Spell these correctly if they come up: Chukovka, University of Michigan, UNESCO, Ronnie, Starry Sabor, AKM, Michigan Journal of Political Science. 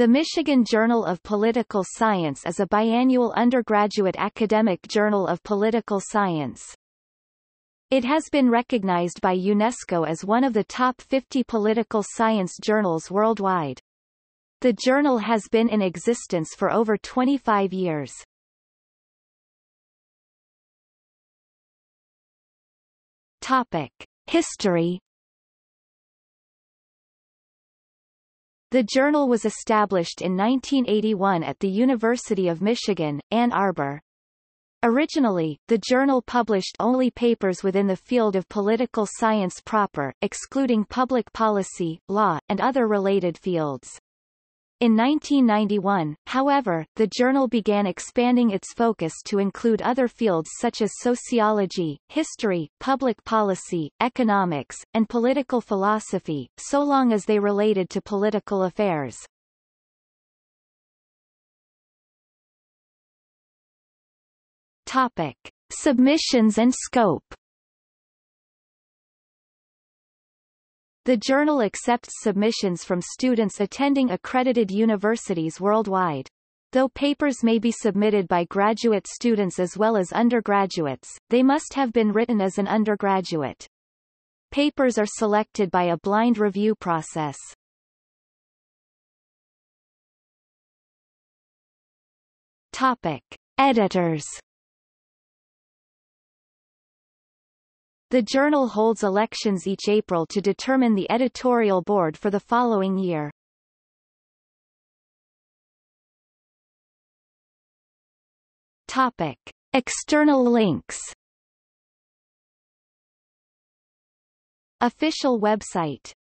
The Michigan Journal of Political Science is a biannual undergraduate academic journal of political science. It has been recognized by UNESCO as one of the top 50 political science journals worldwide. The journal has been in existence for over 25 years. Topic: History. The journal was established in 1981 at the University of Michigan, Ann Arbor. Originally, the journal published only papers within the field of political science proper, excluding public policy, law, and other related fields. In 1991, however, the journal began expanding its focus to include other fields such as sociology, history, public policy, economics, and political philosophy, so long as they related to political affairs. Topic: Submissions and scope. The journal accepts submissions from students attending accredited universities worldwide. Though papers may be submitted by graduate students as well as undergraduates, they must have been written as an undergraduate. Papers are selected by a blind review process. Topic: Editors. The journal holds elections each April to determine the editorial board for the following year. Topic: External links. Official website.